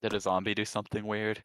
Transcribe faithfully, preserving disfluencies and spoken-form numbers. Did a zombie do something weird?